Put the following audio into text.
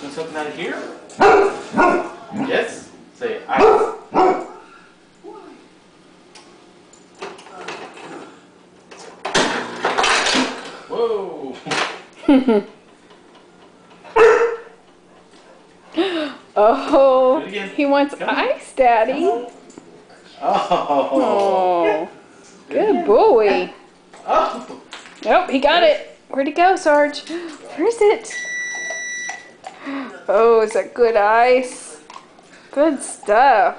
Do something out of here? Yes? Say, I... Whoa! Oh, he wants ice, Daddy. Oh. Good boy. Oh. Nope, he got it. Where'd he go, Sarge? Where is it? Oh, is that good ice? Good stuff.